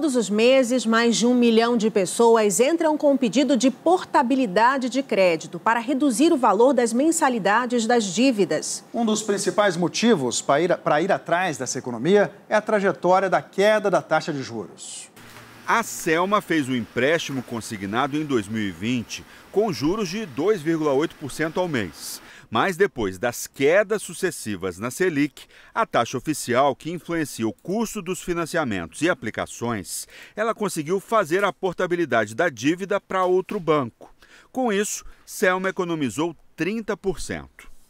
Todos os meses, mais de 1 milhão de pessoas entram com um pedido de portabilidade de crédito para reduzir o valor das mensalidades das dívidas. Um dos principais motivos para ir atrás dessa economia é a trajetória da queda da taxa de juros. A Selma fez um empréstimo consignado em 2020 com juros de 2,8% ao mês. Mas depois das quedas sucessivas na Selic, a taxa oficial que influencia o custo dos financiamentos e aplicações, ela conseguiu fazer a portabilidade da dívida para outro banco. Com isso, Selma economizou 30%.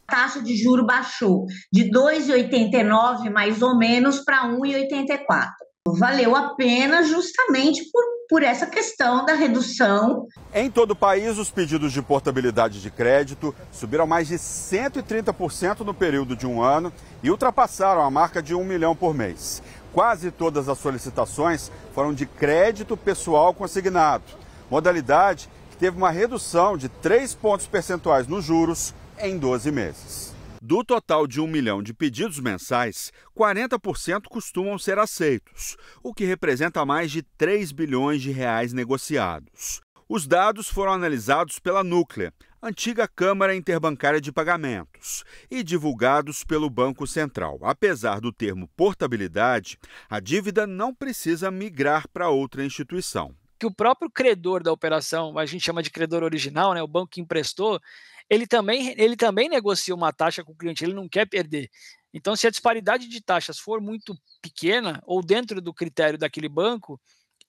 A taxa de juros baixou de 2,89 mais ou menos para 1,84. Valeu a pena justamente por essa questão da redução. Em todo o país, os pedidos de portabilidade de crédito subiram mais de 130% no período de um ano e ultrapassaram a marca de 1 milhão por mês. Quase todas as solicitações foram de crédito pessoal consignado, modalidade que teve uma redução de 3 pontos percentuais nos juros em 12 meses. Do total de 1 milhão de pedidos mensais, 40% costumam ser aceitos, o que representa mais de 3 bilhões de reais negociados. Os dados foram analisados pela Núclea, antiga Câmara Interbancária de Pagamentos, e divulgados pelo Banco Central. Apesar do termo portabilidade, a dívida não precisa migrar para outra instituição. Que o próprio credor da operação, a gente chama de credor original, né, o banco que emprestou, ele também negocia uma taxa com o cliente, ele não quer perder. Então, se a disparidade de taxas for muito pequena ou dentro do critério daquele banco,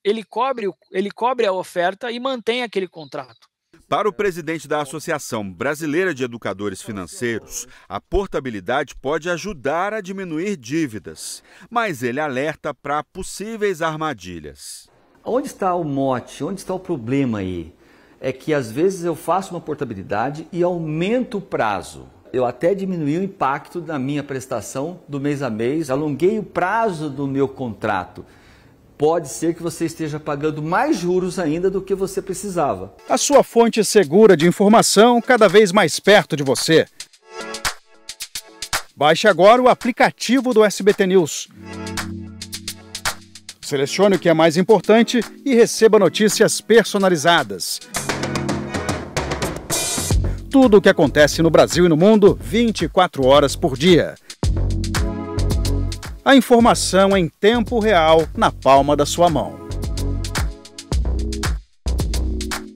ele cobre a oferta e mantém aquele contrato. Para o presidente da Associação Brasileira de Educadores Financeiros, a portabilidade pode ajudar a diminuir dívidas, mas ele alerta para possíveis armadilhas. Onde está o mote? Onde está o problema aí? É que às vezes eu faço uma portabilidade e aumento o prazo. Eu até diminui o impacto da minha prestação do mês a mês, alonguei o prazo do meu contrato. Pode ser que você esteja pagando mais juros ainda do que você precisava. A sua fonte segura de informação cada vez mais perto de você. Baixe agora o aplicativo do SBT News. Selecione o que é mais importante e receba notícias personalizadas. Tudo o que acontece no Brasil e no mundo, 24 horas por dia. A informação em tempo real, na palma da sua mão.